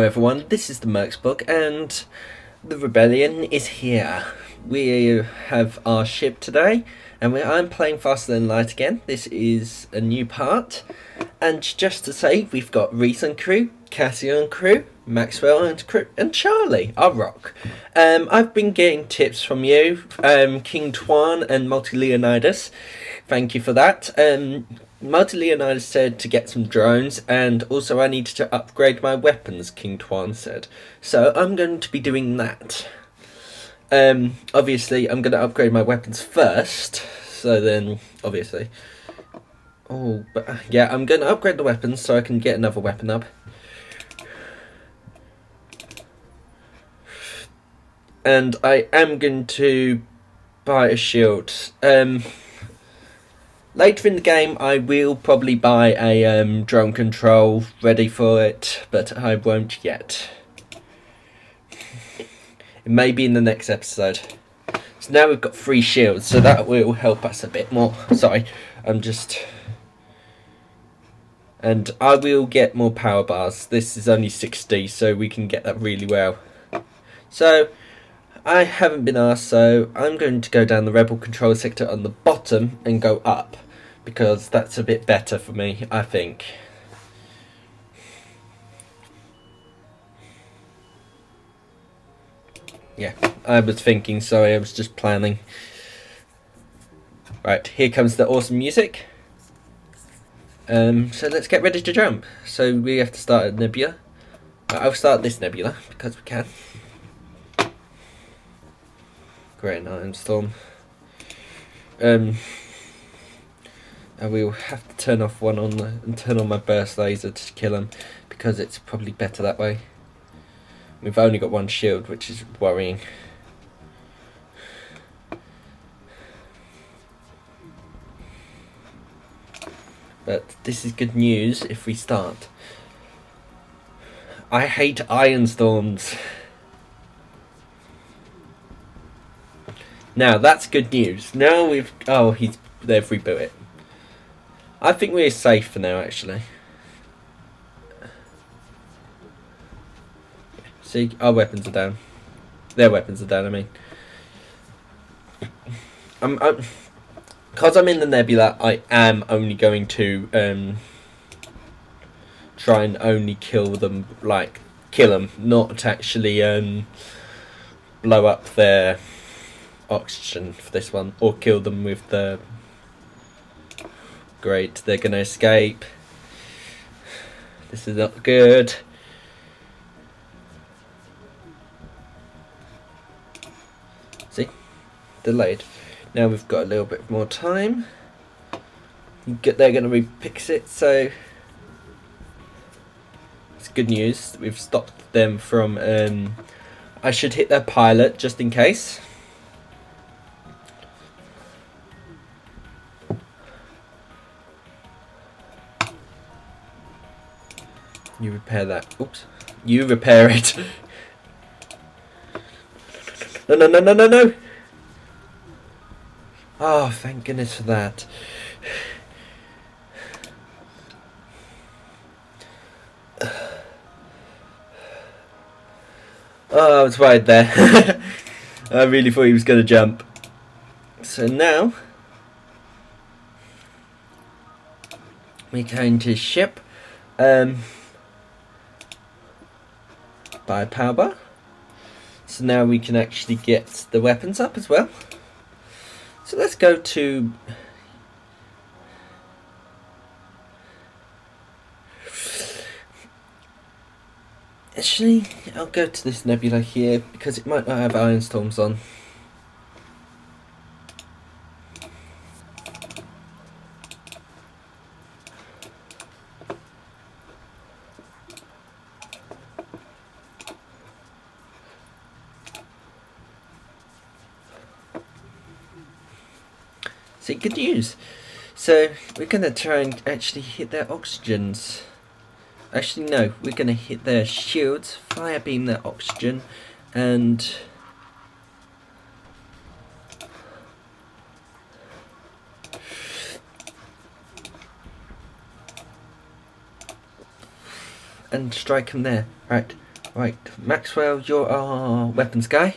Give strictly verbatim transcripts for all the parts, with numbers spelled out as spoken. Hello everyone, this is the Mercs Book and the Rebellion is here. We have our ship today and we, I'm playing Faster Than Light again. This is a new part, and just to say, we've got Rhyss and crew, Cassie and crew, Maxwell and crew, and Charlie, our rock. Um, I've been getting tips from you, um, King Tuan and Multi Leonidas. Thank you for that. Um, Multi Leonidas said to get some drones, and also I needed to upgrade my weapons, King Tuan said. So I'm going to be doing that. Um, obviously, I'm going to upgrade my weapons first. So then, obviously. Oh, but uh, yeah, I'm going to upgrade the weapons so I can get another weapon up. And I am going to buy a shield. Um, later in the game, I will probably buy a um, drone control ready for it, but I won't yet. It may be in the next episode. So now we've got three shields, so that will help us a bit more. Sorry, I'm just... And I will get more power bars. This is only sixty, so we can get that really well. So... I haven't been asked, so I'm going to go down the rebel control sector on the bottom and go up, because that's a bit better for me, I think. Yeah, I was thinking, sorry, I was just planning. Right, here comes the awesome music. Um, so let's get ready to jump. So we have to start a nebula. I'll start this nebula, because we can. Great Iron Storm. Um, and we will have to turn off one on the, and turn on my burst laser to kill him, because it's probably better that way. We've only got one shield, which is worrying. But this is good news if we start. I hate Ion Storms. Now that's good news. Now we've oh he's they've rebuilt it. I think we're safe for now, actually. See, our weapons are down. Their weapons are down. I mean, I'm I'm because I'm in the nebula. I am only going to um try and only kill them, like kill them, not actually um blow up their oxygen for this one, or kill them with the... Great, they're gonna escape. This is not good. See? Delayed. Now we've got a little bit more time. They're gonna repix it, so... It's good news. We've stopped them from... Um, I should hit their pilot, just in case. You repair that. Oops. You repair it. No, no, no, no, no, no. Oh, thank goodness for that. Oh, I was right there. I really thought he was going to jump. So now... We're going to ship. Um... Buy a power bar, so now we can actually get the weapons up as well. So let's go to actually I'll go to this nebula here, because it might not have Ion Storms on. See, good news. So we're gonna try and actually hit their oxygens. Actually, no, we're gonna hit their shields, fire beam their oxygen, and and strike them there. Right, Right, Maxwell, you're our weapons guy.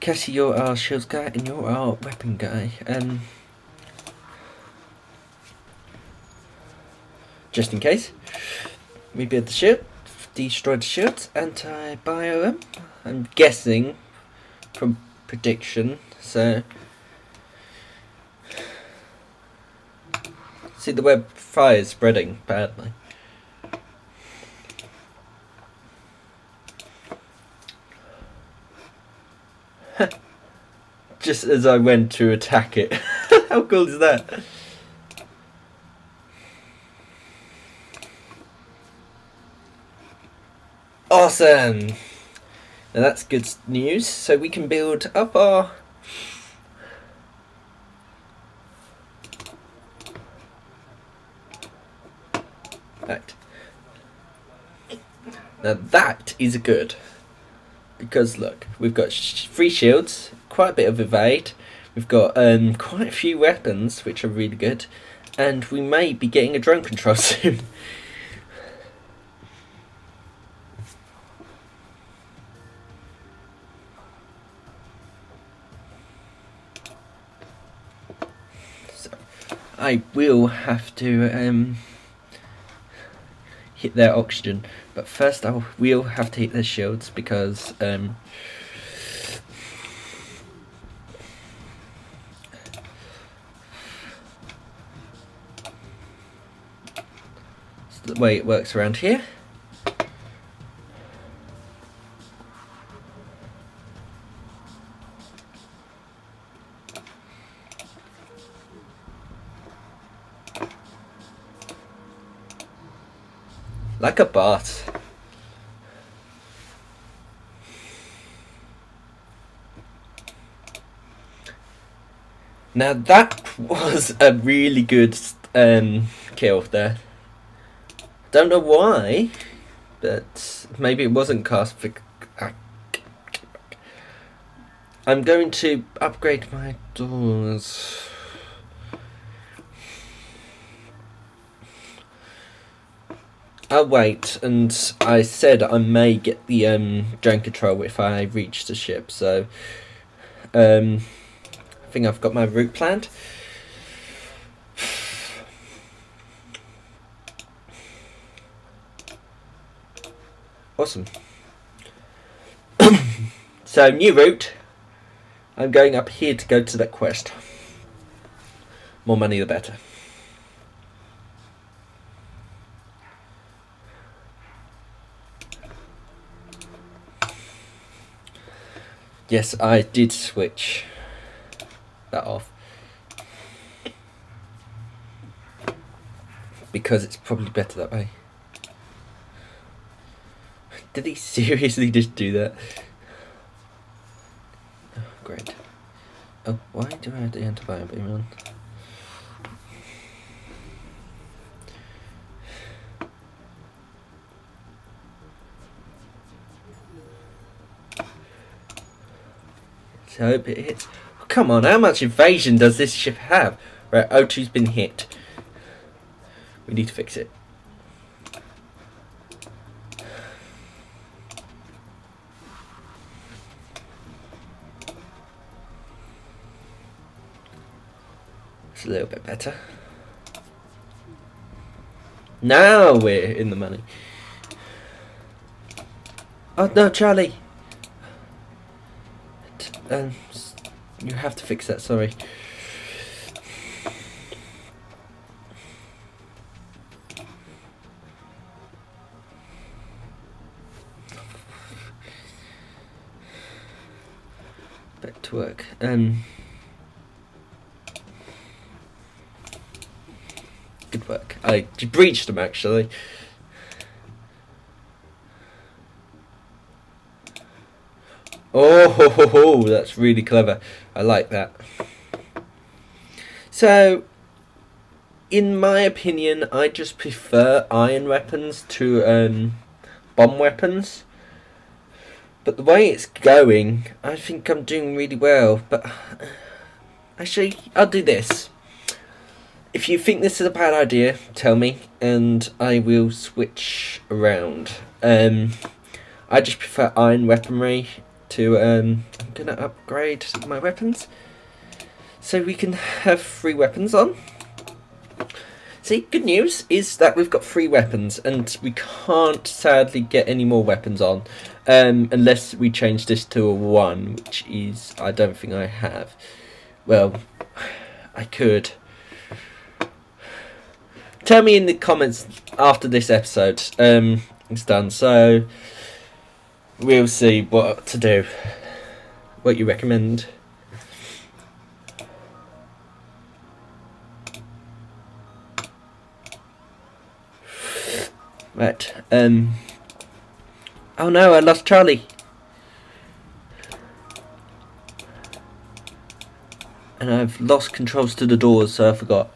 Cassie, you're our shields guy, and you're our weapon guy. Um, just in case, rebuild the shield, destroy the shields, anti-biome. I'm guessing from prediction. So, see the web fire is spreading badly. Just as I went to attack it. How cool is that? Awesome! Now that's good news. So we can build up our... Right. Now that is good. Because look, we've got sh free shields, quite a bit of evade, we've got um, quite a few weapons which are really good, and we may be getting a drone control soon. So, I will have to um, hit their oxygen, but first I will have to hit their shields because um, it's the way it works around here. Like a bot. Now that was a really good um, kill there. Don't know why, but maybe it wasn't cast for... I'm going to upgrade my doors. I'll wait, and I said I may get the um, drone control if I reach the ship, so um, I think I've got my route planned. Awesome. So, new route. I'm going up here to go to that quest. More money the better. Yes, I did switch that off because it's probably better that way. Did he seriously just do that? Oh, great. Oh, why do I have the antibiome beam on? I hope it hits. Oh, come on, how much evasion does this ship have? Right, O two's been hit. We need to fix it. It's a little bit better. Now we're in the money. Oh no, Charlie! Um, you have to fix that, sorry. Back to work. Um, good work. I breached them actually. Oh, ho, ho, ho, that's really clever. I like that. So, in my opinion, I just prefer iron weapons to um, bomb weapons. But the way it's going, I think I'm doing really well. But actually, I'll do this. If you think this is a bad idea, tell me, and I will switch around. Um... I just prefer iron weaponry to, um, I'm going to upgrade my weapons. So we can have three weapons on. See, good news is that we've got three weapons, and we can't sadly get any more weapons on, um, unless we change this to a one, which is, I don't think I have. Well, I could. Tell me in the comments after this episode um, is done, so we'll see what to do, what you recommend. Right, um, oh no, I lost Charlie. And I've lost controls to the doors, so I forgot.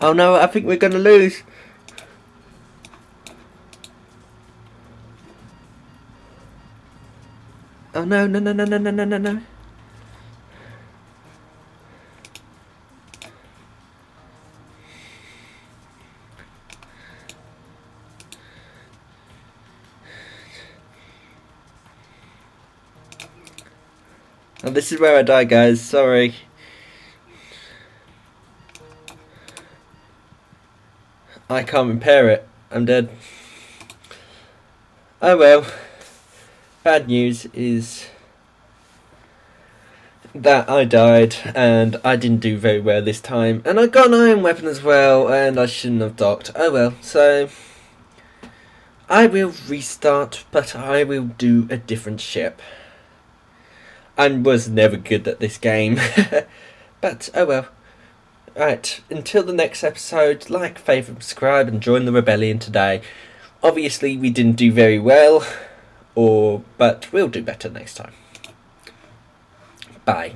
Oh no, I think we're going to lose. Oh no, no, no, no, no, no, no, no. Oh, this is where I die, guys. Sorry. I can't repair it. I'm dead. Oh well. Bad news is that I died and I didn't do very well this time. And I got an iron weapon as well and I shouldn't have docked. Oh well. So I will restart, but I will do a different ship. I was never good at this game. But oh well. Right, until the next episode, like, favourite, subscribe and join the Rebellion today. Obviously we didn't do very well, or but we'll do better next time. Bye.